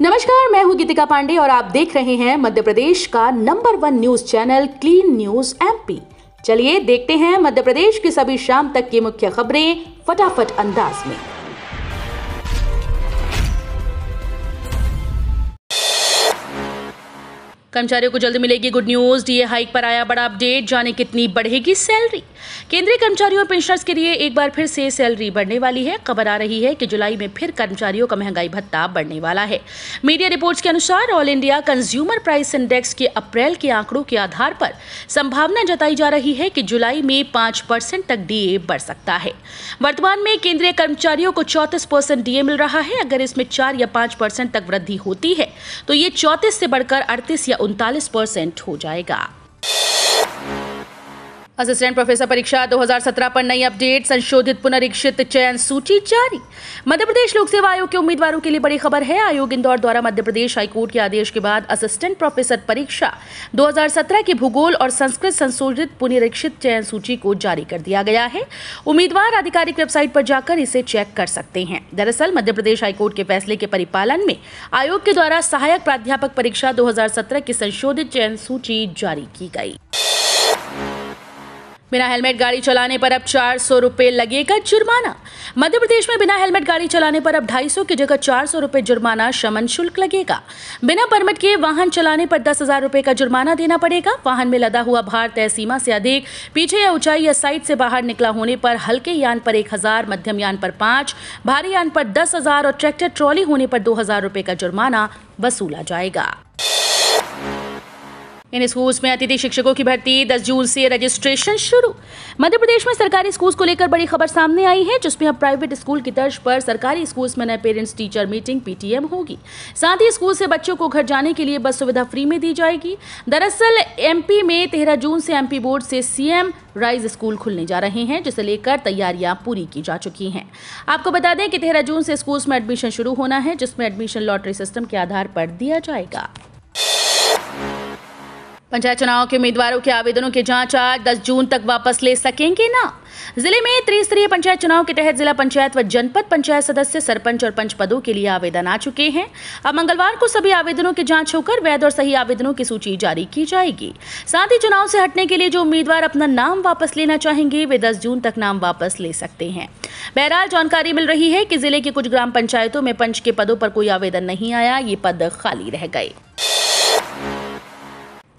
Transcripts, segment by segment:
नमस्कार, मैं हूं गीतिका पांडे और आप देख रहे हैं मध्य प्रदेश का number 1 news channel clean news MP. चलिए देखते हैं मध्य प्रदेश की सभी शाम तक की मुख्य खबरें फटाफट अंदाज में। कर्मचारियों को जल्द मिलेगी गुड न्यूज, डीए हाइक पर आया बड़ा अपडेट, जाने कितनी बढ़ेगी सैलरी। केंद्रीय कर्मचारियों और पेंशनर्स के लिए एक बार फिर से सैलरी बढ़ने वाली है। खबर आ रही है कि जुलाई में फिर कर्मचारियों का महंगाई भत्ता बढ़ने वाला है। मीडिया रिपोर्ट्स के अनुसार all India consumer price index के अप्रैल के आंकड़ों के आधार पर संभावना जताई जा रही है कि जुलाई में 5% तक डीए बढ़ सकता है। वर्तमान में केंद्रीय कर्मचारियों को 34% डीए मिल रहा है। अगर इसमें 4 या 5% तक वृद्धि होती है तो ये 34 से बढ़कर 38 या 39% हो जाएगा। असिस्टेंट प्रोफेसर परीक्षा 2017 पर नई अपडेट, संशोधित पुनरीक्षित चयन सूची जारी। मध्य प्रदेश लोक सेवा आयोग के उम्मीदवारों के लिए बड़ी खबर है। आयोग इंदौर द्वारा मध्य प्रदेश हाईकोर्ट के आदेश के बाद असिस्टेंट प्रोफेसर परीक्षा 2017 की भूगोल और संस्कृत संशोधित पुनरीक्षित चयन सूची को जारी कर दिया गया है। उम्मीदवार आधिकारिक वेबसाइट पर जाकर इसे चेक कर सकते हैं। दरअसल मध्य प्रदेश हाईकोर्ट के फैसले के परिपालन में आयोग के द्वारा सहायक प्राध्यापक परीक्षा 2017 की संशोधित चयन सूची जारी की गई। बिना हेलमेट गाड़ी चलाने पर अब 400 रुपये लगेगा जुर्माना। मध्य प्रदेश में बिना हेलमेट गाड़ी चलाने पर अब 250 की जगह 400 रुपये जुर्माना शमन शुल्क लगेगा। बिना परमिट के वाहन चलाने पर 10,000 रुपये का जुर्माना देना पड़ेगा। वाहन में लदा हुआ भार तय सीमा से अधिक, पीछे या ऊंचाई या साइड से बाहर निकला होने पर हल्के यान पर 1,000, मध्यम यान पर 5,000, भारी यान पर 10,000 और ट्रैक्टर ट्रॉली होने पर 2,000 रुपये का जुर्माना वसूला जाएगा। इन स्कूल्स में अतिथि शिक्षकों की भर्ती 10 जून से रजिस्ट्रेशन शुरू। मध्य प्रदेश में सरकारी स्कूल्स को लेकर बड़ी खबर सामने आई है, जिसमें अब प्राइवेट स्कूल की तर्ज पर सरकारी स्कूल्स में नए पेरेंट्स टीचर मीटिंग (पीटीएम) होगी। साथ ही स्कूल से बच्चों को घर जाने के लिए बस सुविधा फ्री में दी जाएगी। दरअसल एमपी में 13 जून से एमपी बोर्ड से सीएम राइज स्कूल खुलने जा रहे हैं, जिसे लेकर तैयारियां पूरी की जा चुकी हैं। आपको बता दें कि 13 जून से स्कूल्स में एडमिशन शुरू होना है, जिसमें एडमिशन लॉटरी सिस्टम के आधार पर दिया जाएगा। पंचायत चुनाव के उम्मीदवारों के आवेदनों की जांच आज 10 जून तक वापस ले सकेंगे ना। जिले में त्रिस्तरीय पंचायत चुनाव के तहत जिला पंचायत व जनपद पंचायत सदस्य, सरपंच और पंच पदों के लिए आवेदन आ चुके हैं। अब मंगलवार को सभी आवेदनों की जांच होकर वैध और सही आवेदनों की सूची जारी की जाएगी। साथ ही चुनाव से हटने के लिए जो उम्मीदवार अपना नाम वापस लेना चाहेंगे वे 10 जून तक नाम वापस ले सकते हैं। बहरहाल जानकारी मिल रही है कि जिले की कुछ ग्राम पंचायतों में पंच के पदों पर कोई आवेदन नहीं आया, ये पद खाली रह गए।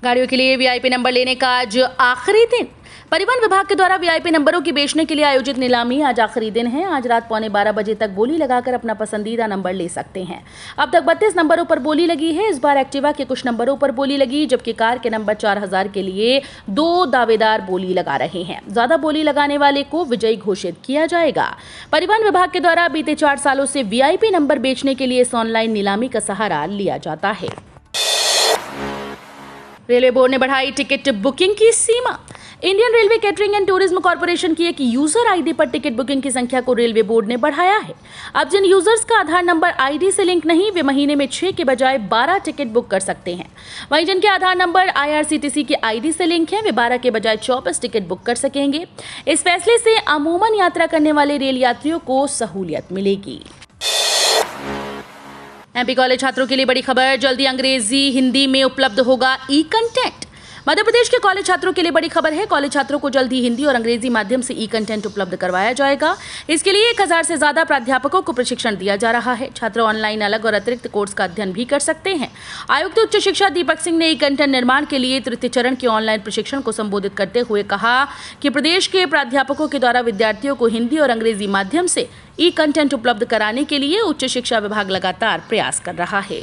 गाड़ियों के लिए वीआईपी नंबर लेने का आज आखिरी दिन। परिवहन विभाग के द्वारा वीआईपी नंबरों की बेचने के लिए आयोजित नीलामी आज आखिरी दिन है। आज रात 11:15 बजे तक बोली लगाकर अपना पसंदीदा नंबर ले सकते हैं। अब तक 32 नंबरों पर बोली लगी है। इस बार एक्टिवा के कुछ नंबरों पर बोली लगी, जबकि कार के नंबर 4000 के लिए 2 दावेदार बोली लगा रहे हैं। ज्यादा बोली लगाने वाले को विजयी घोषित किया जाएगा। परिवहन विभाग के द्वारा बीते 4 सालों से वीआईपी नंबर बेचने के लिए इस ऑनलाइन नीलामी का सहारा लिया जाता है। रेलवे बोर्ड ने बढ़ाई टिकट बुकिंग की सीमा। Indian railway catering and tourism corporation की एक यूजर आईडी पर टिकट बुकिंग की संख्या को रेलवे बोर्ड ने बढ़ाया है। अब जिन यूजर्स का आधार नंबर आईडी से लिंक नहीं, वे महीने में 6 के बजाय 12 टिकट बुक कर सकते हैं। वहीं जिनके आधार नंबर IRCTC की आईडी से लिंक है, वे 12 के बजाय 24 टिकट बुक कर सकेंगे। इस फैसले से अमूमन यात्रा करने वाले रेल यात्रियों को सहूलियत मिलेगी। एमपी कॉलेज छात्रों के लिए बड़ी खबर, जल्दी अंग्रेजी हिंदी में उपलब्ध होगा ई-कंटेंट। मध्य प्रदेश के कॉलेज छात्रों के लिए बड़ी खबर है। कॉलेज छात्रों को जल्दी हिंदी और अंग्रेजी माध्यम से ई-कंटेंट उपलब्ध करवाया जाएगा। इसके लिए 1000 से ज्यादा प्राध्यापकों को प्रशिक्षण दिया जा रहा है। छात्र ऑनलाइन अलग और अतिरिक्त कोर्स का अध्ययन भी कर सकते हैं। आयुक्त उच्च शिक्षा दीपक सिंह ने ई-कंटेंट निर्माण के लिए 3 चरण के ऑनलाइन प्रशिक्षण को संबोधित करते हुए कहा कि प्रदेश के प्राध्यापकों के द्वारा विद्यार्थियों को हिंदी और अंग्रेजी माध्यम से ई-कंटेंट उपलब्ध कराने के लिए उच्च शिक्षा विभाग लगातार प्रयास कर रहा है।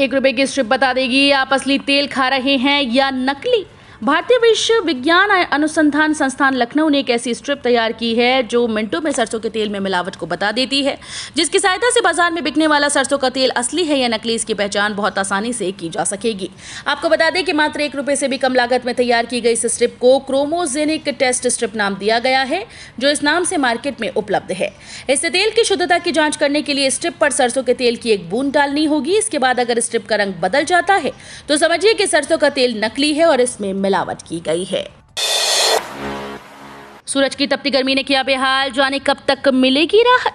1 रुपये की स्ट्रिप बता देगी आप असली तेल खा रहे हैं या नकली। भारतीय कृषि विज्ञान अनुसंधान संस्थान लखनऊ ने एक ऐसी स्ट्रिप तैयार की है जो मिनटों में सरसों के तेल में मिलावट को बता देती है, जिसकी सहायता से बाजार में बिकने वाला सरसों का तेल असली है या नकली, इसकी पहचान बहुत आसानी से की जा सकेगी। आपको बता दें कि मात्र 1 रुपये से भी कम लागत में तैयार की गई इस स्ट्रिप को क्रोमोजेनिक टेस्ट स्ट्रिप नाम दिया गया है, जो इस नाम से मार्केट में उपलब्ध है। इससे तेल की शुद्धता की जाँच करने के लिए स्ट्रिप पर सरसों के तेल की एक बूंद डालनी होगी। इसके बाद अगर स्ट्रिप का रंग बदल जाता है तो समझिए कि सरसों का तेल नकली है और इसमें मिलावट की गई है। सूरज की तपती गर्मी ने किया बेहाल, जाने कब तक मिलेगी राहत।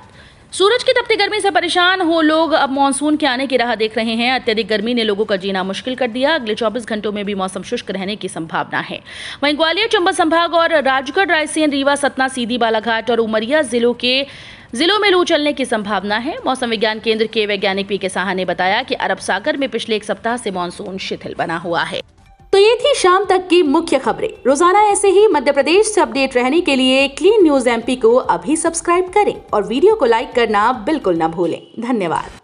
सूरज की तपती गर्मी से परेशान हो लोग अब मॉनसून के आने की राह देख रहे हैं। अत्यधिक गर्मी ने लोगों का जीना मुश्किल कर दिया। अगले 24 घंटों में भी मौसम शुष्क रहने की संभावना है। वहीं ग्वालियर, चंबल संभाग और राजगढ़, रायसेन, रीवा, सतना, सीधी, बालाघाट और उमरिया जिलों में लू चलने की संभावना है। मौसम विज्ञान केंद्र के वैज्ञानिक पी के साहा ने बताया कि अरब सागर में पिछले एक सप्ताह से मॉनसून शिथिल बना हुआ है। तो ये थी शाम तक की मुख्य खबरें। रोजाना ऐसे ही मध्य प्रदेश से अपडेट रहने के लिए क्लीन न्यूज एमपी को अभी सब्सक्राइब करें और वीडियो को लाइक करना बिल्कुल न भूलें। धन्यवाद।